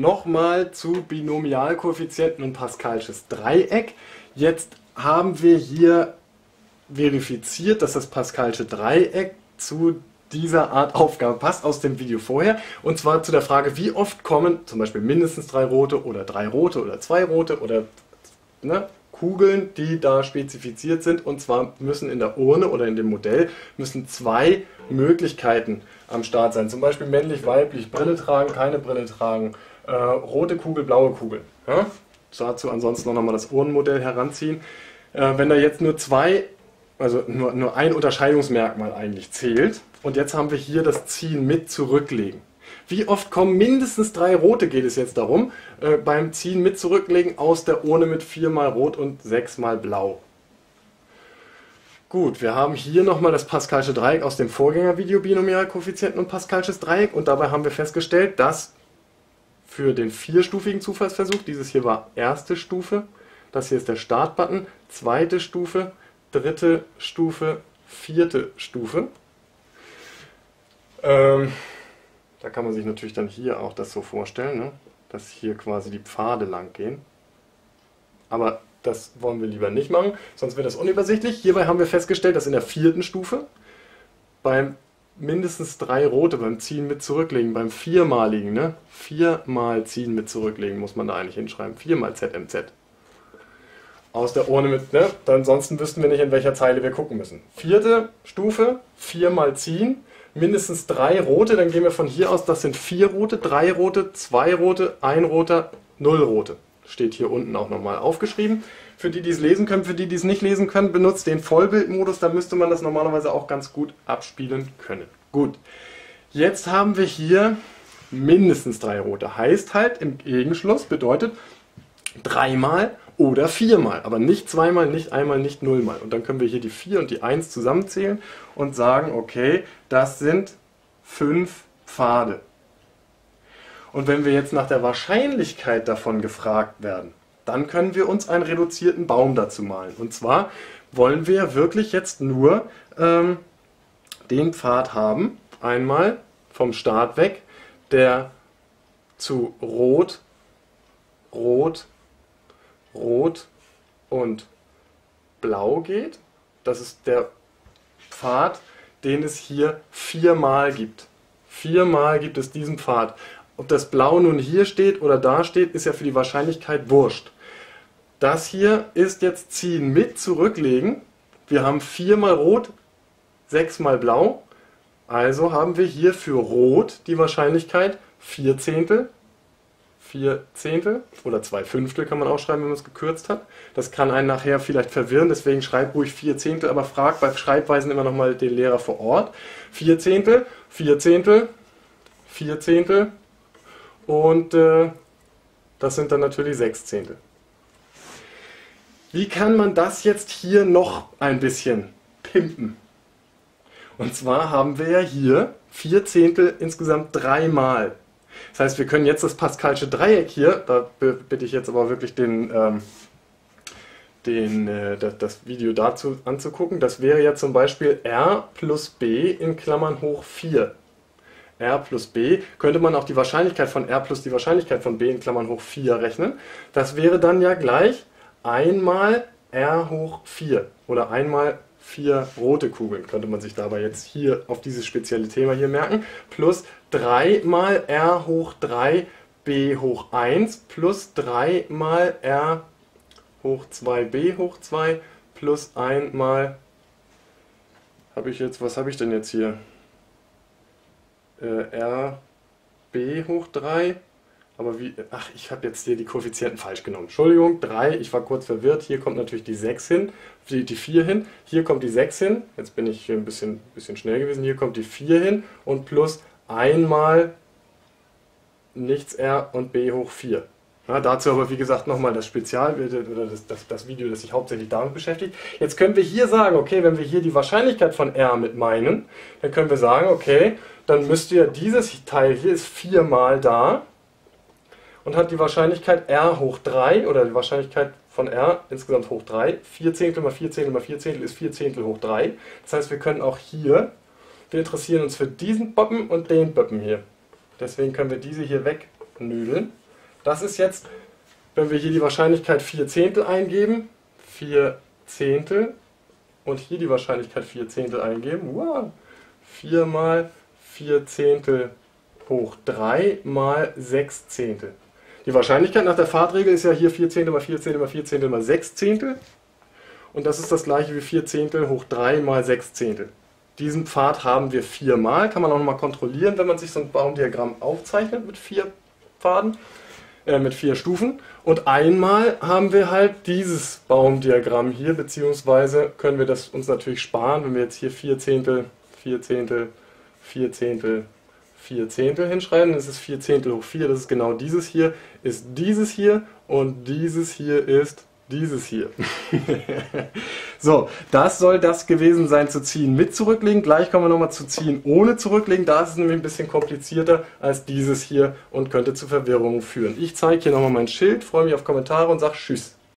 nochmal zu Binomialkoeffizienten und Pascalsches Dreieck. Jetzt haben wir hier verifiziert, dass das Pascalsche Dreieck zu dieser Art Aufgabe passt aus dem Video vorher. Und zwar zu der Frage, wie oft kommen zum Beispiel mindestens 3 rote oder 3 rote oder 2 rote oder Kugeln, die da spezifiziert sind. Und zwar müssen in der Urne oder in dem Modell müssen 2 Möglichkeiten am Start sein. Zum Beispiel männlich, weiblich, Brille tragen, keine Brille tragen, rote Kugel, blaue Kugel. Ja? Dazu ansonsten nochmal das Urnenmodell heranziehen. Wenn da jetzt nur 2, also nur ein Unterscheidungsmerkmal eigentlich zählt. Und jetzt haben wir hier das Ziehen mit zurücklegen. Wie oft kommen mindestens 3 rote, geht es jetzt darum, beim Ziehen mit zurücklegen aus der Urne mit 4 mal rot und 6 mal blau. Gut, wir haben hier nochmal das Pascalsche Dreieck aus dem Vorgängervideo Binomialkoeffizienten und Pascalsches Dreieck. Und dabei haben wir festgestellt, dass für den 4-stufigen Zufallsversuch, dieses hier war erste Stufe, das hier ist der Startbutton, zweite Stufe, dritte Stufe, vierte Stufe. Da kann man sich natürlich dann hier auch das so vorstellen, ne? Dass hier quasi die Pfade lang gehen. Aber das wollen wir lieber nicht machen, sonst wird das unübersichtlich. Hierbei haben wir festgestellt, dass in der 4. Stufe beim mindestens 3 rote, beim Ziehen mit zurücklegen, beim 4-maligen, 4-mal Ziehen mit zurücklegen muss man da eigentlich hinschreiben, 4-mal ZMZ. Aus der Urne mit, ansonsten wüssten wir nicht, in welcher Zeile wir gucken müssen. 4. Stufe, 4-mal Ziehen. Mindestens 3 rote, dann gehen wir von hier aus, das sind 4 rote, 3 rote, 2 rote, 1 roter, 0 rote. Steht hier unten auch nochmal aufgeschrieben. Für die, die es lesen können, für die, die es nicht lesen können, benutzt den Vollbildmodus, da müsste man das normalerweise auch ganz gut abspielen können. Gut, jetzt haben wir hier mindestens 3 rote, heißt halt im Gegenschluss bedeutet 3-mal oder 4-mal, aber nicht 2-mal, nicht 1-mal, nicht 0-mal. Und dann können wir hier die 4 und die 1 zusammenzählen und sagen, okay, das sind 5 Pfade. Und wenn wir jetzt nach der Wahrscheinlichkeit davon gefragt werden, dann können wir uns einen reduzierten Baum dazu malen. Und zwar wollen wir wirklich jetzt nur den Pfad haben, einmal vom Start weg, der zu rot, rot, rot und blau geht. Das ist der Pfad, den es hier 4-mal gibt. 4-mal gibt es diesen Pfad. Ob das Blau nun hier steht oder da steht, ist ja für die Wahrscheinlichkeit wurscht. Das hier ist jetzt Ziehen mit zurücklegen. Wir haben 4-mal rot, 6-mal blau. Also haben wir hier für rot die Wahrscheinlichkeit 4/10. 4/10 oder 2/5 kann man auch schreiben, wenn man es gekürzt hat. Das kann einen nachher vielleicht verwirren, deswegen schreib ruhig 4/10, aber frag bei Schreibweisen immer nochmal den Lehrer vor Ort. 4/10, 4/10, 4/10 und das sind dann natürlich 6/10. Wie kann man das jetzt hier noch ein bisschen pimpen? Und zwar haben wir ja hier 4/10 insgesamt 3-mal. Das heißt, wir können jetzt das Pascalsche Dreieck hier, da bitte ich jetzt aber wirklich das Video dazu anzugucken, das wäre ja zum Beispiel R plus B in Klammern hoch 4. R plus B, könnte man auch die Wahrscheinlichkeit von R plus die Wahrscheinlichkeit von B in Klammern hoch 4 rechnen. Das wäre dann ja gleich 1-mal R hoch 4 oder 1-mal 4 rote Kugeln, könnte man sich dabei jetzt hier auf dieses spezielle Thema hier merken, plus 3-mal R hoch 3 B hoch 1 plus 3-mal R hoch 2 B hoch 2 plus 1-mal, was habe ich denn jetzt hier? R B hoch 3, aber wie, ach, ich habe jetzt hier die Koeffizienten falsch genommen. Entschuldigung, 3, ich war kurz verwirrt. Hier kommt natürlich die 6 hin, die 4 hin. Hier kommt die 6 hin, jetzt bin ich hier ein bisschen schnell gewesen. Hier kommt die 4 hin und plus 1-mal nichts R und B hoch 4. Ja, dazu aber, wie gesagt, nochmal das Spezialbild oder das Video, das sich hauptsächlich damit beschäftigt. Jetzt können wir hier sagen, okay, wenn wir hier die Wahrscheinlichkeit von R mit meinen, dann können wir sagen, okay, dann müsste ja dieses Teil hier ist 4-mal da. Und hat die Wahrscheinlichkeit R hoch 3 oder die Wahrscheinlichkeit von R insgesamt hoch 3. 4/10 mal 4/10 mal 4/10 ist 4/10 hoch 3. Das heißt, wir können auch hier, wir interessieren uns für diesen Böppen und den Böppen hier. Deswegen können wir diese hier wegnödeln Das ist jetzt, wenn wir hier die Wahrscheinlichkeit 4/10 eingeben, 4/10 und hier die Wahrscheinlichkeit 4/10 eingeben, wow, 4 mal 4/10 hoch 3 mal 6/10. Die Wahrscheinlichkeit nach der Fahrtregel ist ja hier 4/10 mal 4/10 mal 4/10 mal 6/10. Und das ist das gleiche wie 4/10 hoch 3 mal 6/10. Diesen Pfad haben wir 4 mal. Kann man auch nochmal kontrollieren, wenn man sich so ein Baumdiagramm aufzeichnet mit 4 Pfaden, mit 4 Stufen. Und einmal haben wir halt dieses Baumdiagramm hier, beziehungsweise können wir das uns natürlich sparen, wenn wir jetzt hier 4/10 hinschreiben, dann ist es 4/10 hoch 4, das ist genau dieses hier, ist dieses hier und dieses hier ist dieses hier. So, das soll das gewesen sein zu ziehen mit zurücklegen. Gleich kommen wir nochmal zu ziehen ohne zurücklegen. Da ist es nämlich ein bisschen komplizierter als dieses hier und könnte zu Verwirrungen führen. Ich zeige hier nochmal mein Schild, freue mich auf Kommentare und sage tschüss.